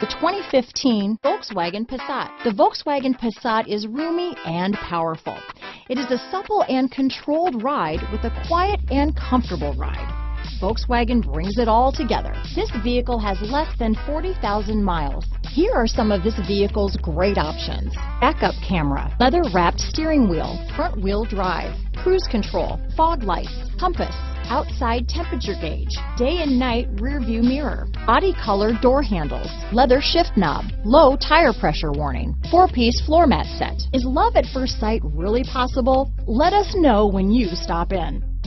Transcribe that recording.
The 2015 Volkswagen Passat. The Volkswagen Passat is roomy and powerful. It is a supple and controlled ride with a quiet and comfortable ride. Volkswagen brings it all together. This vehicle has less than 40,000 miles. Here are some of this vehicle's great options: backup camera, leather-wrapped steering wheel, front-wheel drive, cruise control, fog lights, compass, outside temperature gauge, day and night rear view mirror, body color door handles, leather shift knob, low tire pressure warning, 4-piece floor mat set. Is love at first sight really possible? Let us know when you stop in.